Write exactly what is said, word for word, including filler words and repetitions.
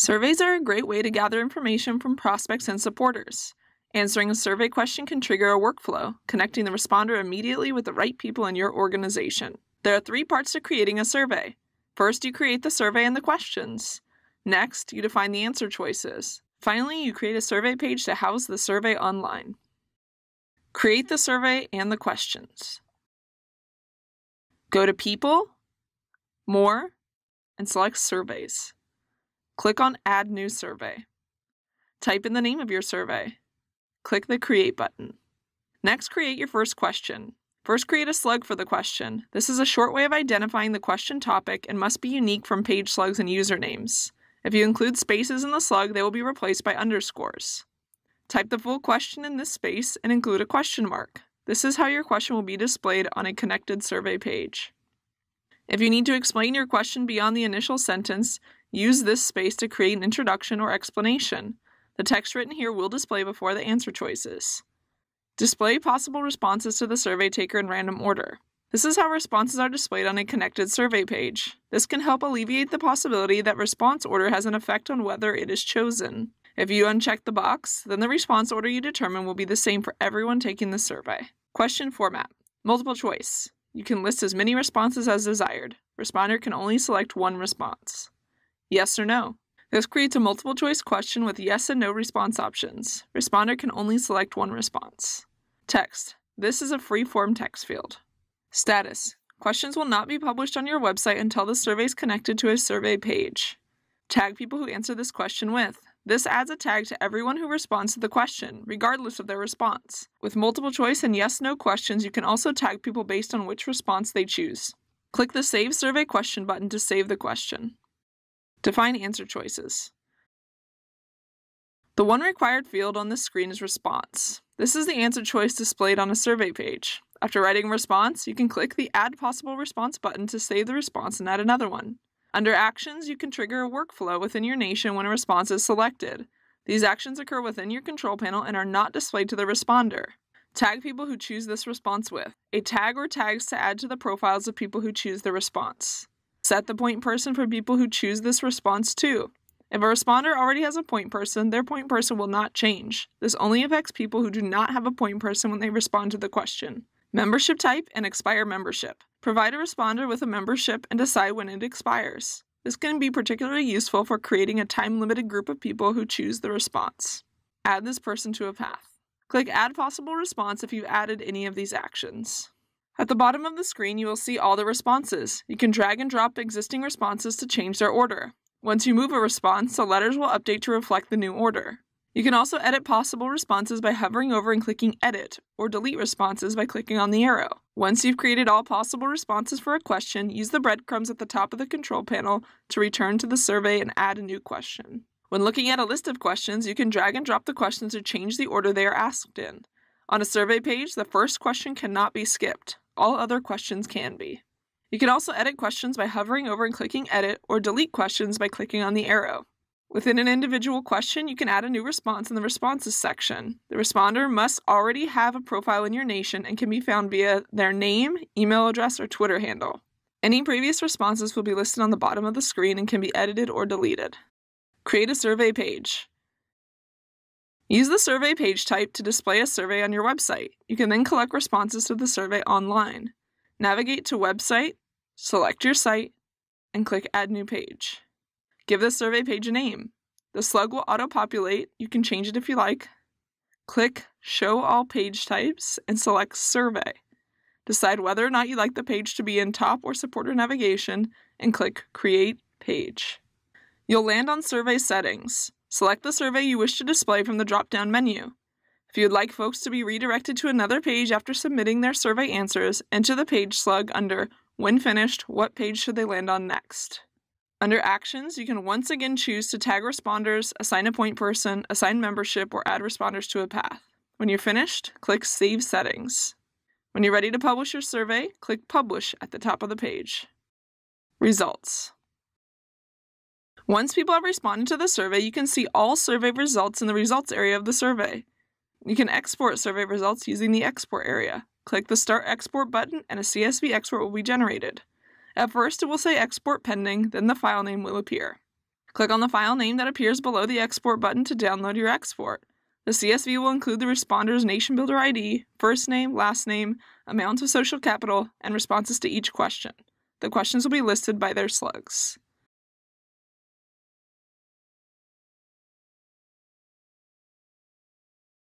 Surveys are a great way to gather information from prospects and supporters. Answering a survey question can trigger a workflow, connecting the responder immediately with the right people in your organization. There are three parts to creating a survey. First, you create the survey and the questions. Next, you define the answer choices. Finally, you create a survey page to house the survey online. Create the survey and the questions. Go to People, More, and select Surveys. Click on Add New Survey. Type in the name of your survey. Click the Create button. Next, create your first question. First, create a slug for the question. This is a short way of identifying the question topic and must be unique from page slugs and usernames. If you include spaces in the slug, they will be replaced by underscores. Type the full question in this space and include a question mark. This is how your question will be displayed on a connected survey page. If you need to explain your question beyond the initial sentence, use this space to create an introduction or explanation. The text written here will display before the answer choices. Display possible responses to the survey taker in random order. This is how responses are displayed on a connected survey page. This can help alleviate the possibility that response order has an effect on whether it is chosen. If you uncheck the box, then the response order you determine will be the same for everyone taking the survey. Question format. Multiple choice. You can list as many responses as desired. Responder can only select one response. Yes or no. This creates a multiple choice question with yes and no response options. Responder can only select one response. Text. This is a free-form text field. Status. Questions will not be published on your website until the survey is connected to a survey page. Tag people who answer this question with. This adds a tag to everyone who responds to the question, regardless of their response. With multiple choice and yes/no questions, you can also tag people based on which response they choose. Click the Save Survey Question button to save the question. Define answer choices. The one required field on this screen is response. This is the answer choice displayed on a survey page. After writing a response, you can click the Add Possible Response button to save the response and add another one. Under Actions, you can trigger a workflow within your Nation when a response is selected. These actions occur within your control panel and are not displayed to the responder. Tag people who choose this response with a tag or tags to add to the profiles of people who choose the response. Set the point person for people who choose this response to. If a responder already has a point person, their point person will not change. This only affects people who do not have a point person when they respond to the question. Membership type and expire membership. Provide a responder with a membership and decide when it expires. This can be particularly useful for creating a time-limited group of people who choose the response. Add this person to a path. Click Add Possible Response if you've added any of these actions. At the bottom of the screen, you will see all the responses. You can drag and drop existing responses to change their order. Once you move a response, the letters will update to reflect the new order. You can also edit possible responses by hovering over and clicking Edit, or delete responses by clicking on the arrow. Once you've created all possible responses for a question, use the breadcrumbs at the top of the control panel to return to the survey and add a new question. When looking at a list of questions, you can drag and drop the questions to change the order they are asked in. On a survey page, the first question cannot be skipped. All other questions can be. You can also edit questions by hovering over and clicking Edit, or delete questions by clicking on the arrow. Within an individual question, you can add a new response in the Responses section. The responder must already have a profile in your Nation and can be found via their name, email address, or Twitter handle. Any previous responses will be listed on the bottom of the screen and can be edited or deleted. Create a survey page. Use the survey page type to display a survey on your website. You can then collect responses to the survey online. Navigate to Website, select your site, and click Add New Page. Give the survey page a name. The slug will auto-populate. You can change it if you like. Click Show All Page Types and select Survey. Decide whether or not you like the page to be in top or supporter navigation and click Create Page. You'll land on Survey Settings. Select the survey you wish to display from the drop-down menu. If you would like folks to be redirected to another page after submitting their survey answers, enter the page slug under When Finished, What Page Should They Land On Next? Under Actions, you can once again choose to tag responders, assign a point person, assign membership, or add responders to a path. When you're finished, click Save Settings. When you're ready to publish your survey, click Publish at the top of the page. Results. Once people have responded to the survey, you can see all survey results in the results area of the survey. You can export survey results using the export area. Click the Start Export button and a C S V export will be generated. At first, it will say Export Pending, then the file name will appear. Click on the file name that appears below the Export button to download your export. The C S V will include the responder's NationBuilder I D, first name, last name, amount of social capital, and responses to each question. The questions will be listed by their slugs.